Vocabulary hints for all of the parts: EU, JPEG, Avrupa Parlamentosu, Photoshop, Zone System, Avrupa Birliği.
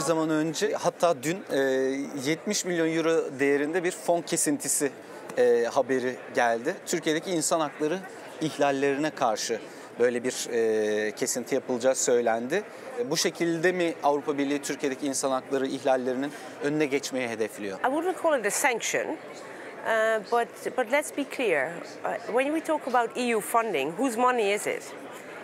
zaman önce, hatta dün 70 milyon euro değerinde bir fon kesintisi haberi geldi. Türkiye'deki insan hakları ihlallerine karşı böyle bir kesinti yapılacağı söylendi. Bu şekilde mi Avrupa Birliği Türkiye'deki insan hakları ihlallerinin önüne geçmeyi hedefliyor? I wouldn't call it a sanction. But let's be clear. When we talk about EU funding, whose money is it?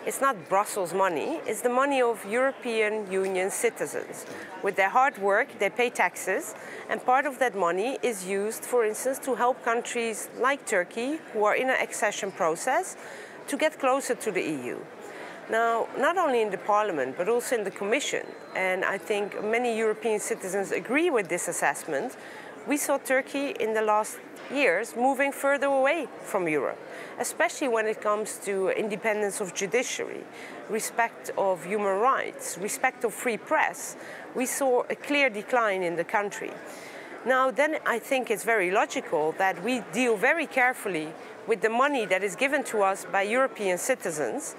It's not Brussels money, it's the money of European Union citizens. With their hard work, they pay taxes, and part of that money is used, for instance, to help countries like Turkey, who are in an accession process, to get closer to the EU. Now, not only in the Parliament, but also in the Commission, and I think many European citizens agree with this assessment, we saw Turkey in the last years moving further away from Europe, especially when it comes to independence of judiciary, respect of human rights, respect of free press. We saw a clear decline in the country. Now then, I think it's very logical that we deal very carefully with the money that is given to us by European citizens.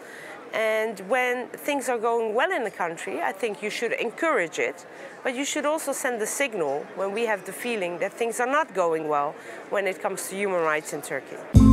And when things are going well in the country, I think you should encourage it, but you should also send a signal when we have the feeling that things are not going well when it comes to human rights in Turkey.